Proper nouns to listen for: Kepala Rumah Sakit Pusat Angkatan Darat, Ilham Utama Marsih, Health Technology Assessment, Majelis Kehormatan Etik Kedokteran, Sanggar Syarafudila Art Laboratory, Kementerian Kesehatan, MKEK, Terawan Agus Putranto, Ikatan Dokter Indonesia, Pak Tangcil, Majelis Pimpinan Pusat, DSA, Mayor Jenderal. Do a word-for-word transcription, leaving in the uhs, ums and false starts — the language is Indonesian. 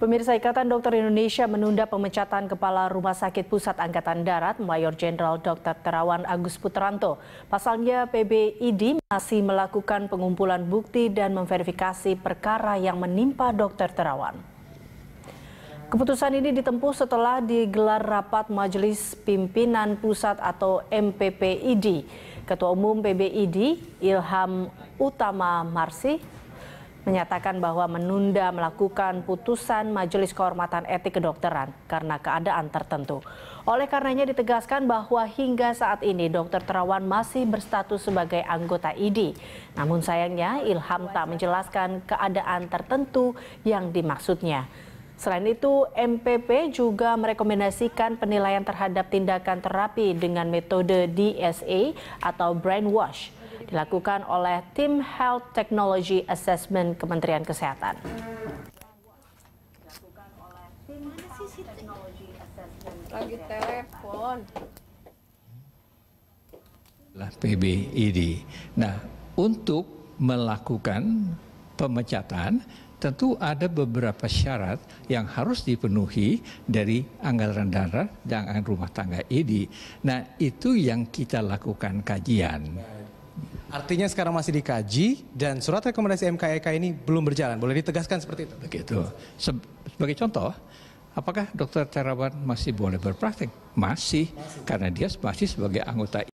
Pemirsa, Ikatan Dokter Indonesia menunda pemecatan Kepala Rumah Sakit Pusat Angkatan Darat, Mayor Jenderal Dokter Terawan Agus Putranto. Pasalnya P B I D masih melakukan pengumpulan bukti dan memverifikasi perkara yang menimpa Dokter Terawan. Keputusan ini ditempuh setelah digelar rapat Majelis Pimpinan Pusat atau M P P I D. Ketua Umum P B I D, Ilham Utama Marsih, menyatakan bahwa menunda melakukan putusan Majelis Kehormatan Etik Kedokteran karena keadaan tertentu. Oleh karenanya ditegaskan bahwa hingga saat ini Dokter Terawan masih berstatus sebagai anggota I D. Namun sayangnya Ilham tak menjelaskan keadaan tertentu yang dimaksudnya. Selain itu, M P P juga merekomendasikan penilaian terhadap tindakan terapi dengan metode D S A atau brainwash dilakukan oleh tim Health Technology Assessment Kementerian Kesehatan. Lagi telepon. Lah P B I D. Nah, untuk melakukan pemecatan tentu ada beberapa syarat yang harus dipenuhi dari anggaran darat dan anggaran rumah tangga I D. Nah, itu yang kita lakukan kajian. Artinya sekarang masih dikaji dan surat rekomendasi M K E K ini belum berjalan. Boleh ditegaskan seperti itu? Begitu. Sebagai contoh, apakah Dokter Terawan masih boleh berpraktik? Masih, masih, karena dia masih sebagai anggota I D.